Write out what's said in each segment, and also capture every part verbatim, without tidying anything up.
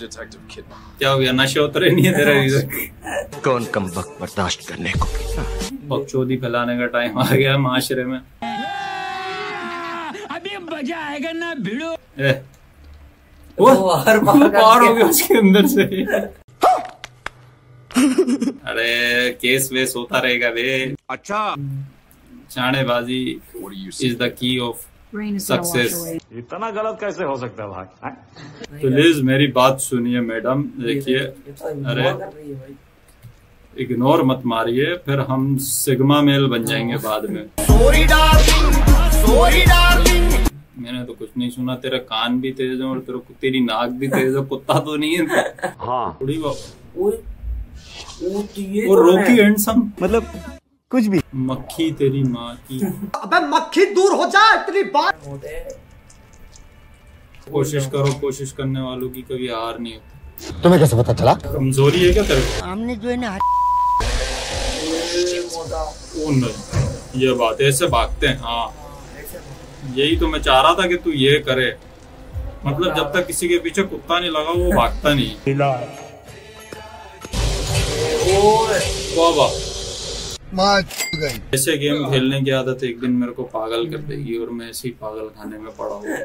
Detective किडमा। क्या हो गया, नशा उतरे नहीं है तेरा रीजन? कौन कम वक्त बर्दाश्त करने को, बकचोदी फैलाने का टाइम आ गया माशरे में। अभी मजा आएगा ना भिड़ो। वो बाहर बाहर हो गया उसके अंदर से। अरे केस वेस होता रहेगा बे। अच्छा, चाणेबाजी is the key of success. इतना गलत कैसे हो सकता है भाई? प्लीज मेरी बात सुनिए मैडम, देखिए। अरे इग्नोर मत मारिए, फिर हम सिग्मा मेल बन जाएंगे बाद में। Sorry darling, sorry darling. मैंने तो कुछ नहीं सुना। तेरा कान भी तेज है और तेरा तेरी नाक भी तेज है। कुत्ता तो नहीं है। हाँ थोड़ी वो रोकी हैंडसम, मतलब कुछ भी। मक्खी तेरी माँ की। अबे मक्खी दूर हो जा, इतनी बात। कोशिश करो, कोशिश करने वालों की कभी हार नहीं होती। तुम्हें कैसे पता चला? कमजोरी है क्या तेरे को? हमने जो है ना ओ नहीं, ये बात ऐसे भागते हैं। हाँ यही तो मैं चाह रहा था कि तू ये करे, मतलब जब तक किसी के पीछे कुत्ता नहीं लगा वो भागता नहीं। ऐसे गेम खेलने की आदत एक दिन मेरे को पागल कर देगी और मैं ऐसे ही पागल खाने में पड़ा हूँ।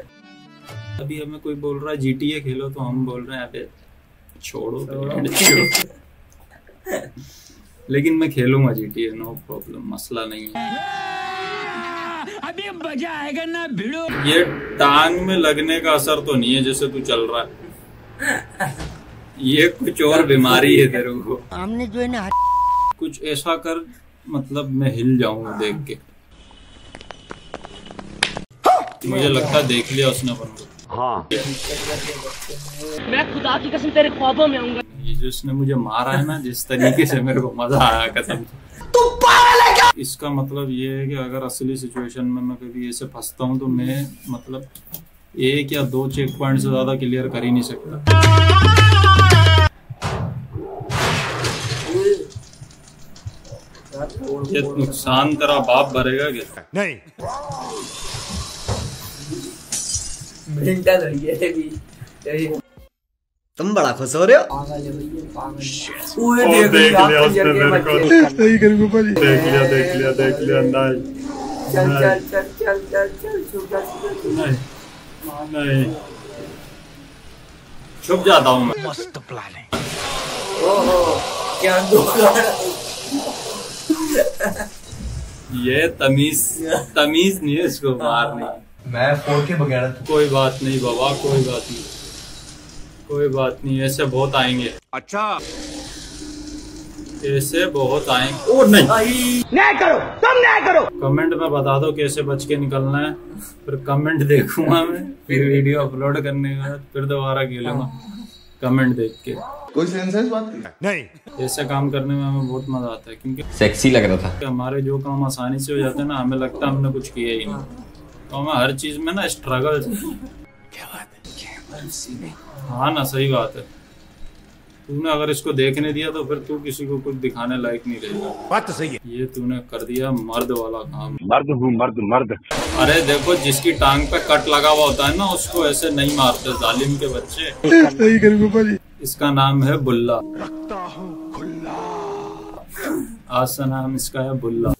अभी हमें कोई बोल रहा है जीटीए खेलो तो हम बोल रहे हैं अबे छोड़ो। लेकिन मैं खेलूंगा जीटीए, नो प्रॉब्लम, मसला नहीं है। अभी मजा आएगा ना भिड़ो। ये टांग में लगने का असर तो नहीं है जैसे तू चल रहा है? ये कुछ और बीमारी है तेरे को। हमने जो है ना कुछ ऐसा कर, मतलब मैं हिल जाऊंगा देख के। मुझे लगता है देख लिया उसने अपन को। हाँ मैं खुदा की कसम तेरे ख्वाबों में आऊंगा। ये जो इसने मुझे मारा है ना, जिस तरीके से मेरे को मजा आया कसम। इसका मतलब ये है कि अगर असली सिचुएशन में मैं कभी ऐसे फंसता हूँ तो मैं मतलब एक या दो चेक पॉइंट से ज्यादा क्लियर कर ही नहीं सकता। ये नुकसान तेरा बाप भरेगा क्या? नहीं भी। तुम बड़ा खुश हो रहे हो। ओए देख देख लिया देख लिया देख लिया। नहीं चल चल चल चल चल चल नहीं छुप जाता हूँ मैं। मस्त प्लान है। ओहो क्या ये तमीज तमीज नहीं है इसको मारने। मैं फोड़ के बगैर। कोई बात नहीं बाबा, कोई बात नहीं, कोई बात नहीं, ऐसे बहुत आएंगे। अच्छा ऐसे बहुत आएंगे। ओ नहीं नहीं करो, तुम नहीं करो। कमेंट में बता दो कैसे बच के निकलना है, फिर कमेंट देखूंगा मैं, फिर वीडियो अपलोड करने के बाद फिर दोबारा खेलूंगा कमेंट देख के। कोई सेंस है इस बात की? नहीं, ऐसा काम करने में हमें बहुत मजा आता है क्योंकि सेक्सी लग रहा था। हमारे जो काम आसानी से हो जाते हैं ना, हमें लगता है हमने कुछ किया ही नहीं। तो हमें हर चीज में ना स्ट्रगल। क्या बात है। हाँ ना, सही बात है। तूने अगर इसको देखने दिया तो फिर तू किसी को कुछ दिखाने लायक नहीं रहेगा। बात तो सही है। ये तूने कर दिया मर्द वाला काम। मर्द हूँ मर्द मर्द। अरे देखो जिसकी टांग पे कट लगा हुआ होता है ना उसको ऐसे नहीं मारते जालिम के बच्चे। सही करूँगा। इसका नाम है बुल्ला। रखता हूँ आज का नाम इसका है बुल्ला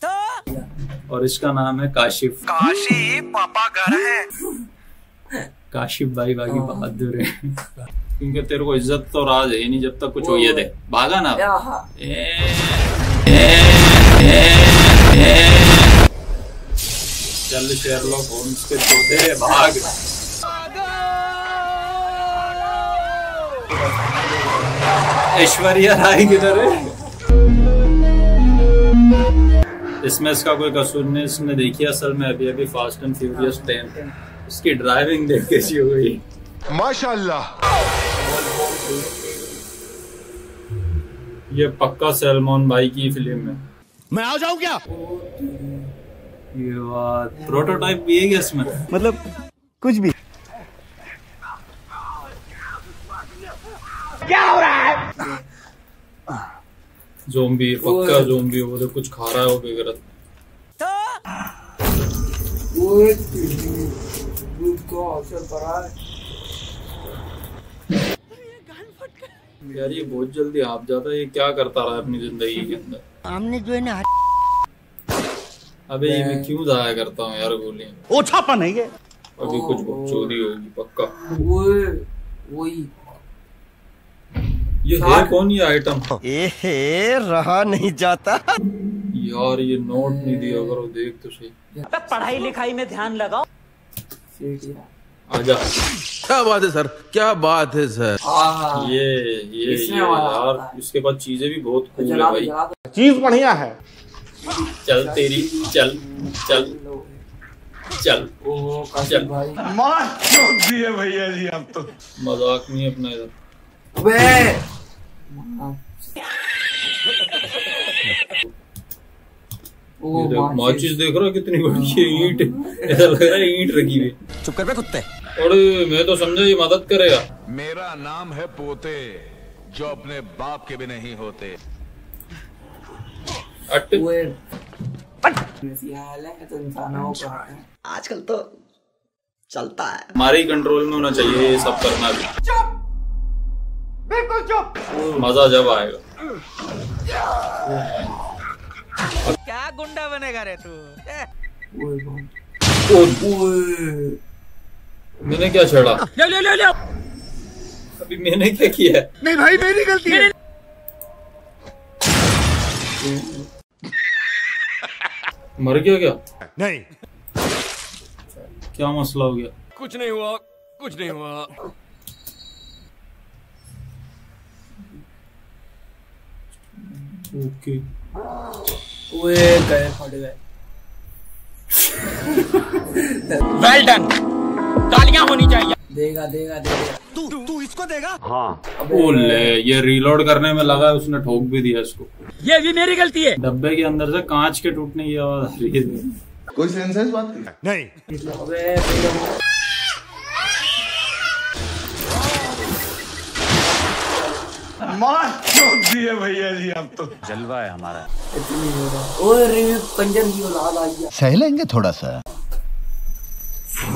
और इसका नाम है काशिफ। काशिफ पापा घर है। काशिफ भाई बागी बहादुर है। क्योंकि तेरे को इज्जत तो राज है नहीं जब तक कुछ हो ये दे। भागा ना ए, ए, ए, ए। चल शेरलॉक होम्स के चोटे भाग। ऐश्वर्या राय किधर है? इसमें इसका कोई कसूर नहीं, इसने देखी असल में अभी अभी फास्ट एंड फ्यूरियस टेन उसकी ड्राइविंग देख कैसी हो गई माशाल्लाह। ये पक्का सलमान भाई की फिल्म है। मैं आ जाऊं क्या? ये बात प्रोटोटाइप भी है क्या इसमें? मतलब कुछ भी। क्या हो रहा है? ज़ोंबी पक्का ज़ोंबी। वो तो कुछ खा रहा है वो बेगरत। दूध को असर पड़ा है। यार ये बहुत जल्दी हाफ जाता है, ये क्या करता रहा है अपनी जिंदगी के अंदर। हमने जो है ना, अबे ये मैं क्यों जाया करता हूँ यार गोलियां, ओछापन है ये। अभी कुछ चोरी होगी पक्का। वो वही ये है कौन ये आइटम, ए रहा नहीं जाता यार। ये नोट नहीं दिया अगर वो, देख तो सही। पढ़ाई लिखाई में ध्यान लगाओ। आजा, क्या बात है सर, क्या बात है सर। ये ये, ये यार इसके बाद चीजें भी बहुत कूल है भाई, चीज बढ़िया है। चल तेरी चल चल चल चल मार छोड़ दिए भैया जी आप तो। मजाक नहीं अपना इधर। माचिस देख रहा कितनी बड़ी है, ईंट ऐसा लग रहा है ईंट रखी हुई। चुप कर बे कुत्ते। अरे मैं तो समझा ये मदद करेगा। मेरा नाम है पोते जो अपने बाप के भी नहीं होते। आजकल तो चलता है, हमारे ही कंट्रोल में होना चाहिए ये सब करना भी। मजा जब आएगा। क्या गुंडा बनेगा रे तू। मैंने क्या छेड़ा, ले ले ले ले। अभी मैंने क्या किया है? नहीं भाई मेरी गलती है। मर गया क्या? नहीं। क्या मसला हो गया? कुछ नहीं हुआ, कुछ नहीं हुआ। ओके ओए गए फट गए। वेल डन, तालियां होनी चाहिए। देगा देगा देगा तू तू इसको देगा। हाँ बोले ये रीलोड करने में लगा, उसने ठोक भी दिया इसको। ये भी मेरी गलती है। डब्बे के अंदर से कांच के टूटने की आवाज आ रही है। कोई सेंस है इस बात की? नहीं। अबे मार छोड़ दिए भैया जी आप तो। जलवा है हमारा। ओए पंजर की औलाद आ गया। सह लेंगे थोड़ा सा।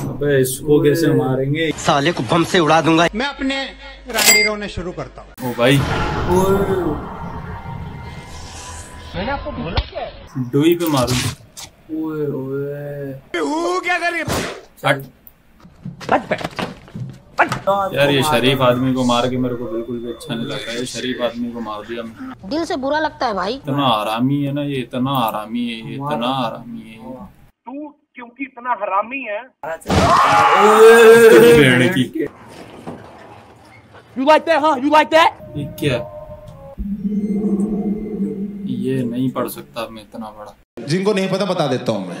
अबे इसको कैसे मारेंगे, साले को बम से उड़ा दूंगा मैं। अपने रांडीरों ने शुरू करता हूँ। ओ भाई मैंने आपको बोला क्या, डोई पे मारूंगा। ओए ओए वो क्या कर रही है यार। ये शरीफ आदमी को मार के मेरे को बिल्कुल भी अच्छा नहीं लगता है। शरीफ आदमी को मार दिया, दिल से बुरा लगता है भाई। इतना आरामी है ना ये, इतना आरामी है ये, इतना आरामी है तू, क्योंकि इतना हरामी है। You like that, huh? You like that? ये क्या, ये नहीं पढ़ सकता मैं इतना बड़ा। जिनको नहीं पता बता देता हूँ मैं।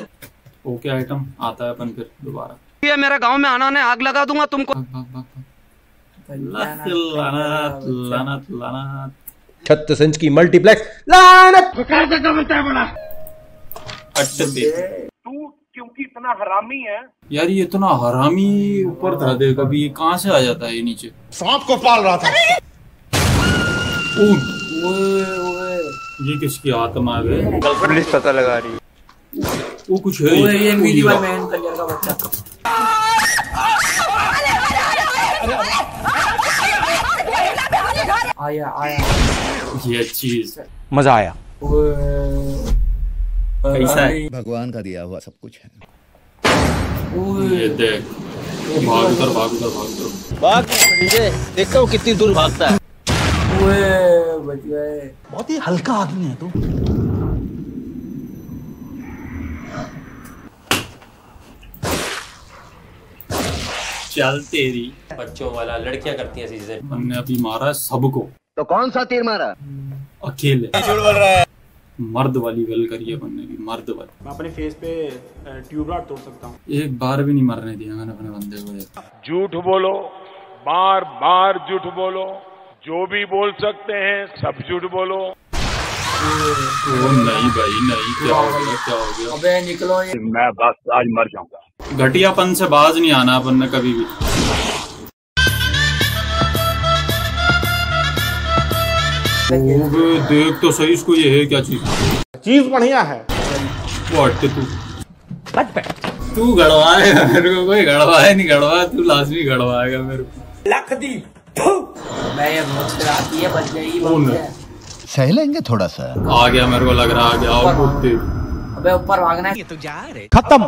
ओके आइटम आता है अपन फिर दोबारा। ये मेरा गांव में आना ने आग लगा दूंगा तुमको। लानत लानत लानत लानत। छत्तीस इंच की मल्टीप्लेक्स लानत। बेकार का काम है बड़ा। अच्छा तू क्योंकि इतना हरामी है यार। ये इतना हरामी ऊपर था, देख अभी ये कहाँ से आ जाता है ये नीचे। सांप को पाल रहा था। ये किसकी आत्मा आ गई, पुलिस पता लगा रही है। वो कुछ है ये मीडिया मैन कलियर का बच्चा। आया आया ये चीज, मजा आया। कैसा है? भगवान का दिया हुआ सब कुछ है। ये देख भाग उधर भाग उधर भाग उधर भाग। देखता हूँ कितनी दूर भागता है। बच गए। बहुत ही हल्का आदमी है तू। चल तेरी। बच्चों वाला लड़कियां करती हैं चीजें। हमने अभी मारा सबको। तो कौन सा तीर मारा? अकेले बोल रहा है। मर्द वाली गल करी है बनने की, मर्द वाली। मैं अपने फेस पे ट्यूब लाइट तोड़ सकता हूँ। एक बार भी नहीं मरने दिया मैंने अपने बंदे को। झूठ बोलो, बार बार झूठ बोलो, जो भी बोल सकते हैं सब झूठ बोलो। ओ नहीं भाई नहीं, क्या हो गया क्या हो गया। अबे निकलो, मैं बस आज मर जाऊंगा। घटियापन से बाज नहीं आना अपन ने कभी भी। देख तो सही इसको, ये है क्या चीज, चीज बढ़िया है। तू तू गड़वाए मेरे को, कोई गड़वाए नहीं, गड़वा तू लाजमी गड़वाएगा मेरे को। लख दी आती है बच गई। सह लेंगे थोड़ा सा। आ गया मेरे को लग रहा आ गया। अबे ऊपर भागना है। खत्म।